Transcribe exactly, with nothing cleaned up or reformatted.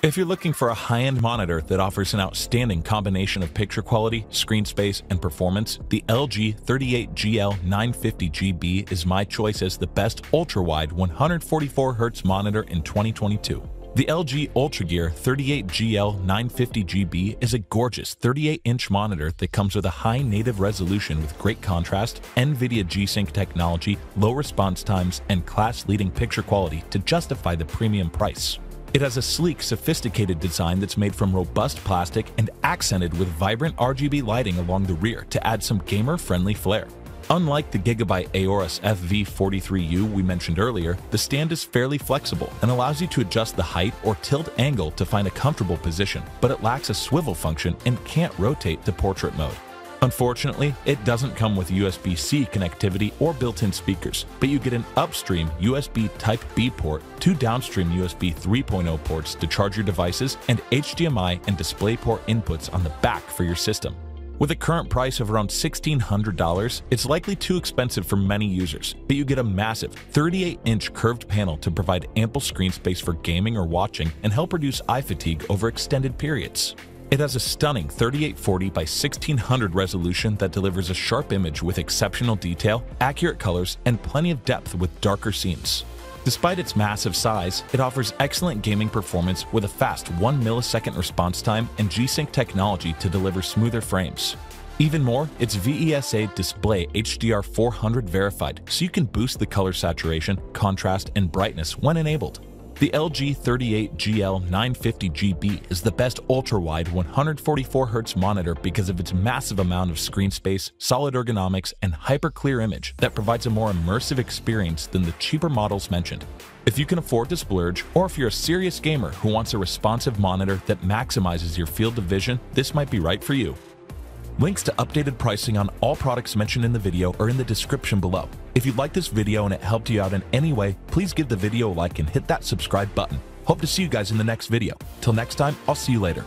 If you're looking for a high-end monitor that offers an outstanding combination of picture quality, screen space, and performance, the L G thirty-eight G L nine fifty G B is my choice as the best ultra-wide one hundred forty-four hertz monitor in twenty twenty-two. The L G UltraGear thirty-eight G L nine fifty G B is a gorgeous thirty-eight inch monitor that comes with a high native resolution with great contrast, NVIDIA G-Sync technology, low response times, and class-leading picture quality to justify the premium price. It has a sleek, sophisticated design that's made from robust plastic and accented with vibrant R G B lighting along the rear to add some gamer-friendly flair. Unlike the Gigabyte Aorus F V forty-three U we mentioned earlier, the stand is fairly flexible and allows you to adjust the height or tilt angle to find a comfortable position, but it lacks a swivel function and can't rotate to portrait mode. Unfortunately, it doesn't come with U S B C connectivity or built-in speakers, but you get an upstream U S B Type B port, two downstream U S B three point oh ports to charge your devices, and H D M I and DisplayPort inputs on the back for your system. With a current price of around sixteen hundred dollars, it's likely too expensive for many users, but you get a massive thirty-eight inch curved panel to provide ample screen space for gaming or watching and help reduce eye fatigue over extended periods. It has a stunning thirty-eight forty by sixteen hundred resolution that delivers a sharp image with exceptional detail, accurate colors, and plenty of depth with darker scenes. Despite its massive size, it offers excellent gaming performance with a fast one millisecond response time and G-Sync technology to deliver smoother frames. Even more, it's VESA Display H D R four hundred verified, so you can boost the color saturation, contrast, and brightness when enabled. The L G thirty-eight G L nine fifty G B is the best ultra-wide one hundred forty-four hertz monitor because of its massive amount of screen space, solid ergonomics, and hyper-clear image that provides a more immersive experience than the cheaper models mentioned. If you can afford to splurge, or if you're a serious gamer who wants a responsive monitor that maximizes your field of vision, this might be right for you. Links to updated pricing on all products mentioned in the video are in the description below. If you liked this video and it helped you out in any way, please give the video a like and hit that subscribe button. Hope to see you guys in the next video. Till next time, I'll see you later.